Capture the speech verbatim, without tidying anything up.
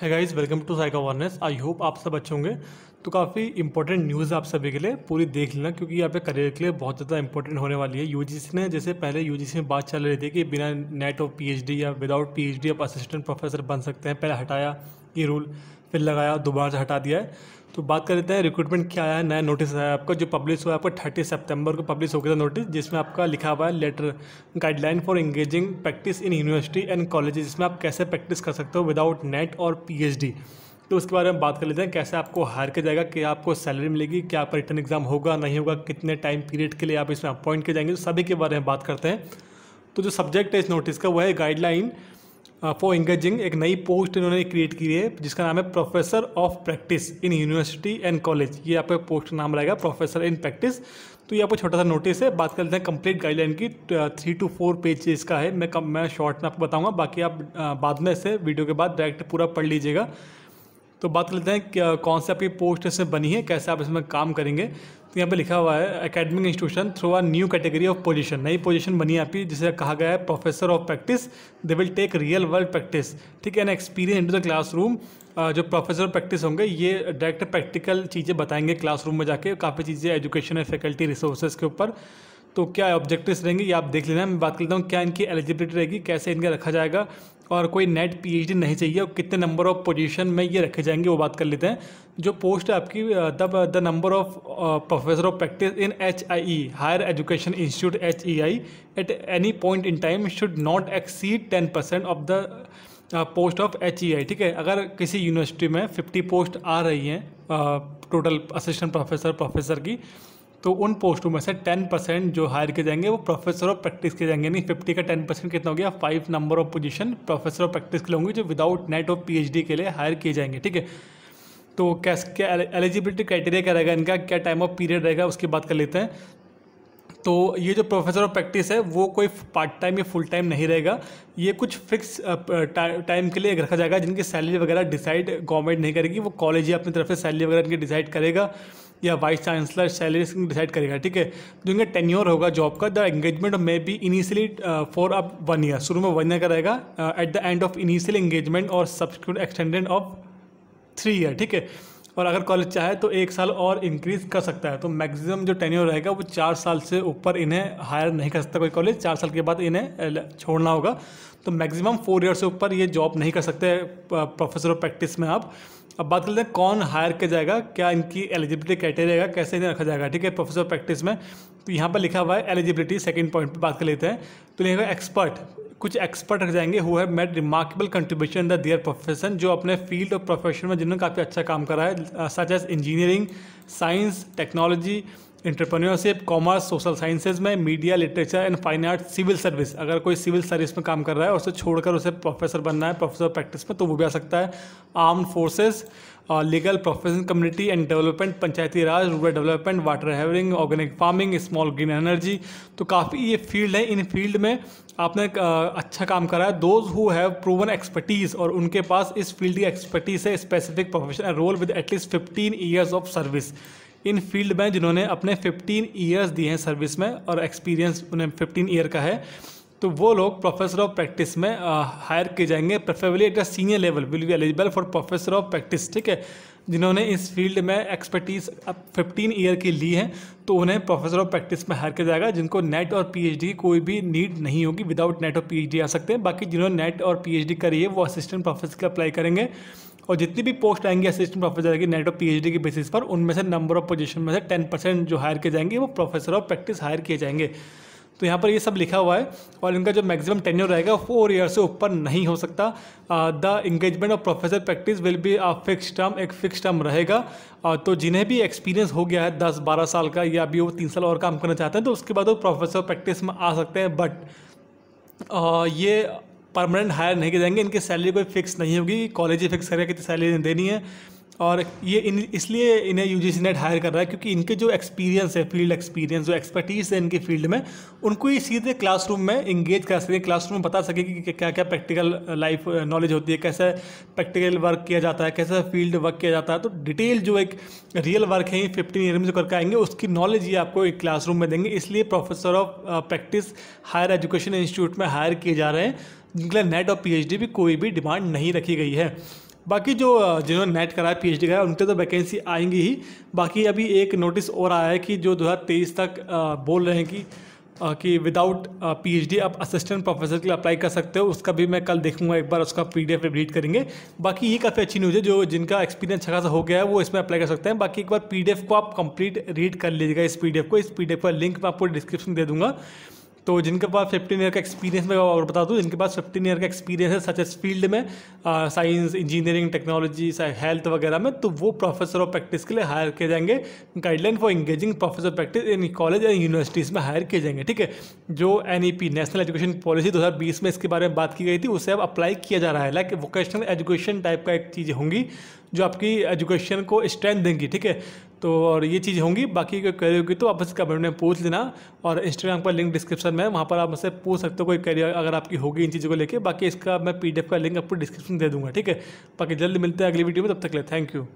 है guys, welcome to psycho awareness. I hope आप सब अच्छे होंगे। तो काफ़ी इंपॉर्टेंट न्यूज़ आप सभी के लिए, पूरी देख लेना क्योंकि यहाँ पे करियर के लिए बहुत ज़्यादा इंपॉर्टेंट होने वाली है। यूजीसी ने, जैसे पहले यूजीसी में बात चल रही थी कि बिना नेट और पीएचडी या विदाउट पीएचडी आप असिस्टेंट प्रोफेसर बन सकते हैं, पहले हटाया ये रूल, फिर लगाया, दोबारा से हटा दिया है। तो बात कर लेते हैं रिक्रूटमेंट क्या आया। नया नोटिस आया आपका, जो पब्लिश हुआ है आपका तीस सितंबर को पब्लिश हो गया था नोटिस, जिसमें आपका लिखा हुआ है letter guideline for engaging practice in university and colleges, जिसमें आप कैसे प्रैक्टिस कर सकते हो विदाउट नेट और पीएचडी। तो उसके बारे में बात कर लेते हैं, कैसे आपको हायर किया जाएगा, क्या आपको सैलरी मिलेगी, क्या आपका रिटर्न एग्जाम होगा नहीं होगा, कितने टाइम पीरियड के लिए आप इसमें अपॉइंट किए जाएंगे, तो सभी के बारे में बात करते हैं। तो जो सब्जेक्ट है इस नोटिस का, वह है गाइडलाइन फॉर इंगेजिंग। एक नई पोस्ट इन्होंने क्रिएट की है जिसका नाम है professor of practice in university and college. ये आपका पोस्ट नाम रहेगा प्रोफेसर इन प्रैक्टिस। तो ये आपको छोटा सा नोटिस है। बात कर लेते हैं कंप्लीट गाइडलाइन की, थ्री टू फोर पेज इसका है। मैं कम मैं शॉर्ट में आपको बताऊँगा, बाकी आप बाद में इसे वीडियो के बाद डायरेक्ट पूरा पढ़ लीजिएगा। तो बात कर लेते हैं कौन से आपकी पोस्ट इसमें बनी है, कैसे आप इसमें काम करेंगे। तो यहाँ पे लिखा हुआ है academic institution through a new category of position. नई पोजीशन बनी है आपकी, जिसे कहा गया है professor of practice. They will take real world practice, ठीक है, and experience into the classroom. जो प्रोफेसर ऑफ प्रैक्टिस होंगे ये डायरेक्ट प्रैक्टिकल चीज़ें बताएंगे क्लासरूम में जाके, काफ़ी चीज़ें एजुकेशन एंड फैकल्टी रिसोर्सेज के ऊपर। तो क्या ऑब्जेक्टिव्स रहेंगे ये आप देख लेना। मैं बात करता हूँ क्या इनकी एलिजिबिलिटी रहेगी, कैसे इनका रखा जाएगा, और कोई नेट पीएचडी नहीं चाहिए, और कितने नंबर ऑफ पोजीशन में ये रखे जाएंगे वो बात कर लेते हैं। जो पोस्ट है आपकी, the the number of professor of practice in H I E higher education institute H E I at any point in time should not exceed ten percent of the post of H E I, ठीक है। अगर किसी university में fifty post आ रही हैं total assistant professor professor की, तो उन पोस्टों में से टेन परसेंट जो हायर किए जाएंगे वो प्रोफेसर ऑफ प्रैक्टिस किए जाएंगे। नहीं, फिफ्टी का टेन परसेंट कितना हो गया, five number of position professor of practice के लिए होंगे, जो विदाउट नेट और पीएचडी के लिए हायर किए जाएंगे, ठीक है। तो कैसे क्या एलिजिबिलिटी क्राइटेरिया क्या रहेगा इनका, क्या टाइम ऑफ पीरियड रहेगा, उसकी बात कर लेते हैं। तो ये जो प्रोफेसर ऑफ प्रैक्टिस है वो कोई पार्ट टाइम या फुल टाइम नहीं रहेगा, ये कुछ फिक्स टाइम के लिए रखा जाएगा, जिनकी सैलरी वगैरह डिसाइड गवर्नमेंट नहीं करेगी, वो कॉलेज ही अपनी तरफ से सैलरी वगैरह इनकी डिसाइड करेगा, या वाइस चांसलर सैलरी डिसाइड करेगा, ठीक है। जो इनका टेन्योर होगा जॉब का, the engagement may be initially for up one year, शुरू में वन ईयर का रहेगा, at the end of initial engagement और subsequent extended of three year, ठीक है। और अगर कॉलेज चाहे तो एक साल और इंक्रीज कर सकता है। तो मैक्सिमम जो टेन्योर रहेगा वो चार साल से ऊपर इन्हें हायर नहीं कर सकता कोई कॉलेज, चार साल के बाद इन्हें छोड़ना होगा। तो मैक्सिमम फोर ईयर से ऊपर ये जॉब नहीं कर सकते प्रोफेसर ऑफ प्रैक्टिस में आप। अब बात कर लेते हैं कौन हायर किया जाएगा, क्या इनकी एलिजिबिलिटी क्राइटेरिया, कैसे इन्हें रखा जाएगा, ठीक है, प्रोफेसर ऑफ प्रैक्टिस में। तो यहाँ पर लिखा हुआ है एलिजिबिलिटी, सेकंड पॉइंट पर बात कर लेते हैं। तो लिखा एक्सपर्ट, कुछ एक्सपर्ट रख जाएंगे who have made remarkable contribution in the their profession, जो अपने फील्ड और प्रोफेशन में जिन्होंने काफ़ी अच्छा काम करा है, such as engineering, science, technology, entrepreneurship, commerce, social sciences में, media, literature and fine art, civil service. अगर कोई सिविल सर्विस में काम कर रहा है और उसे छोड़कर उसे प्रोफेसर बनना है प्रोफेसर प्रैक्टिस में, तो वो भी आ सकता है। Arm forces, legal profession, community and development, Panchayati Raj, rural development, water हैवरिंग, organic farming, small green energy. तो काफ़ी ये फील्ड है, इन फील्ड में आपने अच्छा काम करा है। Those who have proven expertise, और उनके पास इस फील्ड की एक्सपर्टीज़ है, specific profession role with at least fifteen years of service in field में, जिन्होंने अपने फिफ्टीन ईयर्स दिए हैं सर्विस में और एक्सपीरियंस उन्हें फिफ्टीन ईयर का है। तो वो लोग प्रोफेसर ऑफ प्रैक्टिस में हायर किए जाएंगे, preferably at a senior level will be eligible for professor of practice, ठीक है। जिन्होंने इस फील्ड में एक्सपर्टीज़ अब फिफ्टीन ईयर की ली है, तो उन्हें प्रोफेसर ऑफ प्रैक्टिस में हायर किया जाएगा। जिनको नेट और पीएचडी की कोई भी नीड नहीं होगी, विदाउट नेट और पीएचडी आ सकते हैं। बाकी जिन्होंने नेट और पीएचडी करी है वो असिस्टेंट प्रोफेसर के अप्लाई करेंगे, और जितनी भी पोस्ट आएंगी असिस्टेंट प्रोफेसर की नेट और पीएचडी के बेसिस पर, उनमें से नंबर ऑफ पोजीशन में से टेन परसेंट जो हायर किए जाएंगे वो प्रोफेसर ऑफ प्रैक्टिस हायर किए जाएंगे। तो यहाँ पर ये सब लिखा हुआ है, और इनका जो मैक्सिमम टेन्योर रहेगा फोर ईयर से ऊपर नहीं हो सकता। The engagement of professor practice will be a fix term, एक फिक्स टर्म रहेगा। uh, तो जिन्हें भी एक्सपीरियंस हो गया है दस बारह साल का, या अभी वो तीन साल और काम करना चाहते हैं, तो उसके बाद वो प्रोफेसर प्रैक्टिस में आ सकते हैं। बट uh, ये परमानेंट हायर नहीं किए जाएंगे, इनकी सैलरी कोई फिक्स नहीं होगी, कॉलेज ही फिक्स करेगा कितनी सैलरी देनी है। और ये इन इसलिए इन्हें यूजीसी नेट हायर कर रहा है क्योंकि इनके जो एक्सपीरियंस है, फील्ड एक्सपीरियंस, जो एक्सपर्टीज़ है इनकी फील्ड में, उनको ये सीधे क्लासरूम में इंगेज कर सकें, क्लासरूम में बता सके कि क्या क्या प्रैक्टिकल लाइफ नॉलेज होती है, कैसे प्रैक्टिकल वर्क किया जाता है, कैसे फील्ड वर्क किया जाता है। तो डिटेल जो एक रियल वर्क है फिफ्टीन ईयर में जो करके आएंगे, उसकी नॉलेज ये आपको एक क्लासरूम में देंगे। इसलिए professor of practice higher education institute में हायर किए जा रहे हैं, जिनके लिए नेट और पीएचडी भी कोई भी डिमांड नहीं रखी गई है। बाकी जो जिन्होंने नेट करा है, पीएचडी करा है, उनके तो वैकेंसी आएंगी ही। बाकी अभी एक नोटिस और आया है कि जो दो हज़ार तेईस तक बोल रहे हैं कि कि विदाउट पीएचडी आप असिस्टेंट प्रोफेसर के लिए अप्लाई कर सकते हो। उसका भी मैं कल देखूंगा, एक बार उसका पीडीएफ रीड करेंगे। बाकी ये काफ़ी अच्छी न्यूज़ है, जो जिनका एक्सपीरियंस अच्छा खासा हो गया है वो इसमें अप्लाई कर सकते हैं। बाकी एक बार पीडीएफ को आप कंप्लीट रीड कर लीजिएगा, इस पीडीएफ को। इस पीडीएफ का लिंक मैं आपको डिस्क्रिप्शन दे दूँगा। तो जिनके पास फिफ्टीन ईयर का एक्सपीरियंस, मैं और बता दूं, जिनके पास फिफ्टीन ईयर का एक्सपीरियंस है सच एस फील्ड में, साइंस, इंजीनियरिंग, टेक्नोलॉजी, हेल्थ वगैरह में, तो वो प्रोफेसर ऑफ प्रैक्टिस के लिए हायर किए जाएंगे। Guideline for engaging professor of practice in college and universities में हायर किए जाएंगे। ठीक है, जो एनईपी, नेशनल एजुकेशन पॉलिसी दो हज़ार बीस में इसके बारे में बात की गई थी, उसे अब अप्लाई किया जा रहा है। लाइक वोकेशनल एजुकेशन टाइप का एक चीज़ होंगी जो आपकी एजुकेशन को स्ट्रेंथ देंगी। ठीक है, तो और ये चीज़ होंगी। बाकी कोई क्वेरी होगी तो आप उससे कमेंट में पूछ लेना, और इंस्टाग्राम पर लिंक डिस्क्रिप्शन में है, वहाँ पर आप मुझसे पूछ सकते हो कोई क्वेरी अगर आपकी होगी इन चीज़ों को लेके। बाकी इसका मैं पीडीएफ का लिंक आपको डिस्क्रिप्शन दे दूँगा। ठीक है, बाकी जल्द मिलते हैं अगली वीडियो में, तब तक ले थैंक यू।